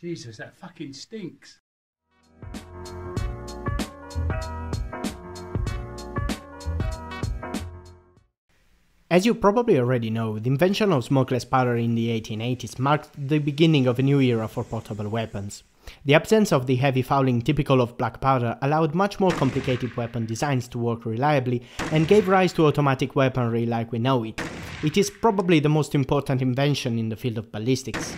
Jesus, that fucking stinks. As you probably already know, the invention of smokeless powder in the 1880s marked the beginning of a new era for portable weapons. The absence of the heavy fouling typical of black powder allowed much more complicated weapon designs to work reliably and gave rise to automatic weaponry like we know it. It is probably the most important invention in the field of ballistics.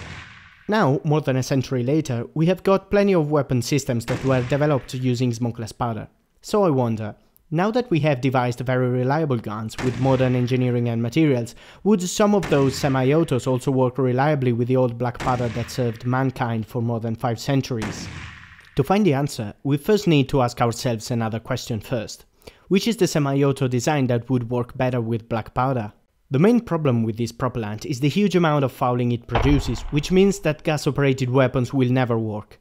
Now, more than a century later, we have got plenty of weapon systems that were developed using smokeless powder. So I wonder, now that we have devised very reliable guns with modern engineering and materials, would some of those semi-autos also work reliably with the old black powder that served mankind for more than 5 centuries? To find the answer, we first need to ask ourselves another question first. Which is the semi-auto design that would work better with black powder? The main problem with this propellant is the huge amount of fouling it produces, which means that gas-operated weapons will never work.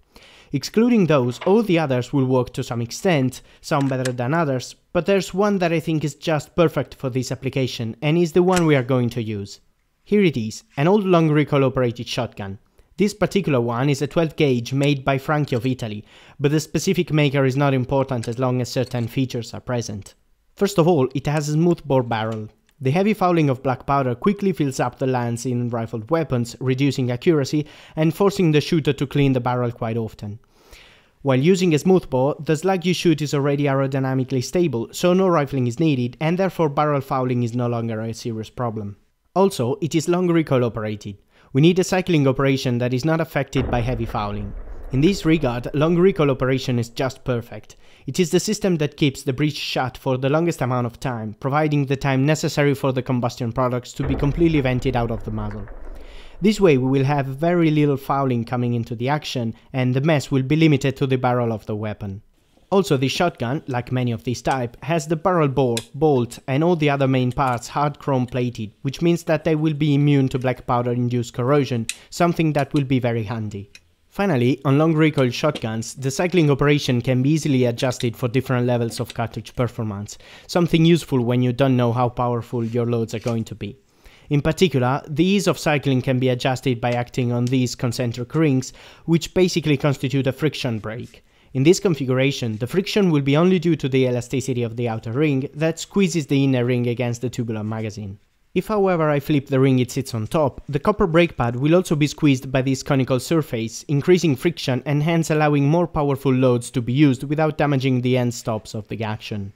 Excluding those, all the others will work to some extent, some better than others, but there's one that I think is just perfect for this application and is the one we are going to use. Here it is, an old long recoil operated shotgun. This particular one is a 12 gauge made by Franchi of Italy, but the specific maker is not important as long as certain features are present. First of all, it has a smooth bore barrel. The heavy fouling of black powder quickly fills up the lands in rifled weapons, reducing accuracy and forcing the shooter to clean the barrel quite often. While using a smoothbore, the slug you shoot is already aerodynamically stable, so no rifling is needed and therefore barrel fouling is no longer a serious problem. Also, it is long recoil operated. We need a cycling operation that is not affected by heavy fouling. In this regard, long recoil operation is just perfect. It is the system that keeps the breech shut for the longest amount of time, providing the time necessary for the combustion products to be completely vented out of the muzzle. This way we will have very little fouling coming into the action and the mess will be limited to the barrel of the weapon. Also, the shotgun, like many of this type, has the barrel bore, bolt and all the other main parts hard chrome plated, which means that they will be immune to black powder induced corrosion, something that will be very handy. Finally, on long recoil shotguns, the cycling operation can be easily adjusted for different levels of cartridge performance, something useful when you don't know how powerful your loads are going to be. In particular, the ease of cycling can be adjusted by acting on these concentric rings, which basically constitute a friction brake. In this configuration, the friction will be only due to the elasticity of the outer ring that squeezes the inner ring against the tubular magazine. If however I flip the ring it sits on top, the copper brake pad will also be squeezed by this conical surface, increasing friction and hence allowing more powerful loads to be used without damaging the end stops of the action.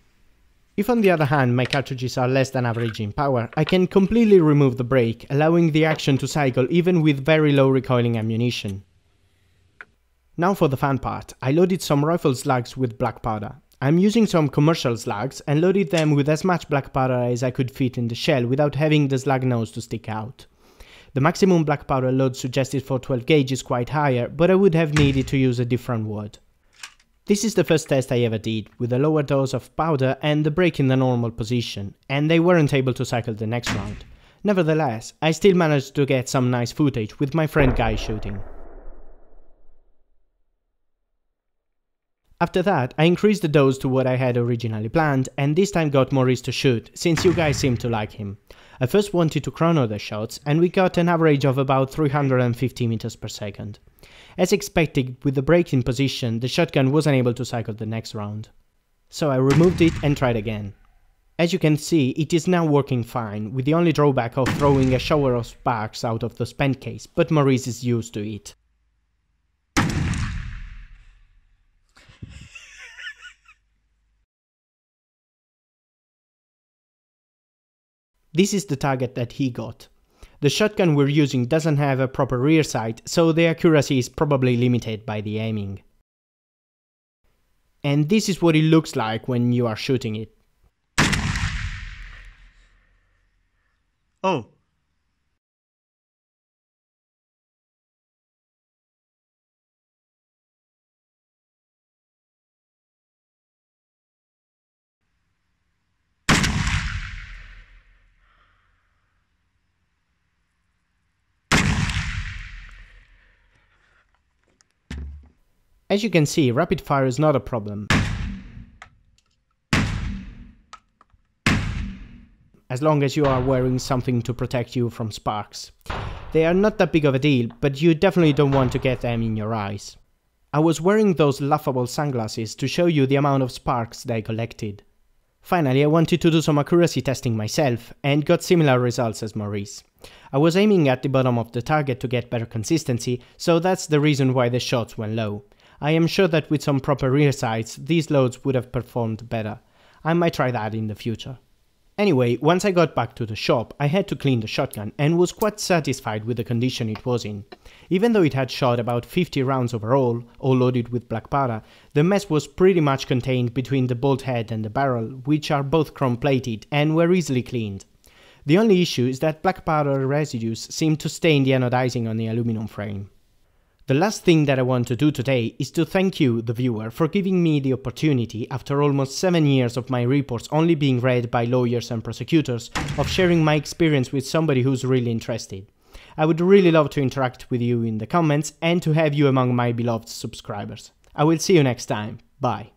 If on the other hand my cartridges are less than average in power, I can completely remove the brake, allowing the action to cycle even with very low recoiling ammunition. Now for the fun part, I loaded some rifle slugs with black powder. I'm using some commercial slugs and loaded them with as much black powder as I could fit in the shell without having the slug nose to stick out. The maximum black powder load suggested for 12 gauge is quite higher, but I would have needed to use a different word. This is the first test I ever did, with a lower dose of powder and the brake in the normal position, and they weren't able to cycle the next round. Nevertheless, I still managed to get some nice footage with my friend Guy shooting. After that, I increased the dose to what I had originally planned and this time got Maurice to shoot, since you guys seem to like him. I first wanted to chrono the shots and we got an average of about 350 meters per second. As expected, with the brake in position, the shotgun wasn't able to cycle the next round. So I removed it and tried again. As you can see, it is now working fine, with the only drawback of throwing a shower of sparks out of the spent case, but Maurice is used to it. This is the target that he got. The shotgun we're using doesn't have a proper rear sight, so the accuracy is probably limited by the aiming. And this is what it looks like when you are shooting it. Oh! As you can see, rapid fire is not a problem, as long as you are wearing something to protect you from sparks. They are not that big of a deal, but you definitely don't want to get them in your eyes. I was wearing those laughable sunglasses to show you the amount of sparks they collected. Finally, I wanted to do some accuracy testing myself, and got similar results as Maurice. I was aiming at the bottom of the target to get better consistency, so that's the reason why the shots went low. I am sure that with some proper rear sights, these loads would have performed better. I might try that in the future. Anyway, once I got back to the shop, I had to clean the shotgun and was quite satisfied with the condition it was in. Even though it had shot about 50 rounds overall, all loaded with black powder, the mess was pretty much contained between the bolt head and the barrel, which are both chrome plated and were easily cleaned. The only issue is that black powder residues seem to stain the anodizing on the aluminum frame. The last thing that I want to do today is to thank you, the viewer, for giving me the opportunity, after almost 7 years of my reports only being read by lawyers and prosecutors, of sharing my experience with somebody who's really interested. I would really love to interact with you in the comments and to have you among my beloved subscribers. I will see you next time. Bye.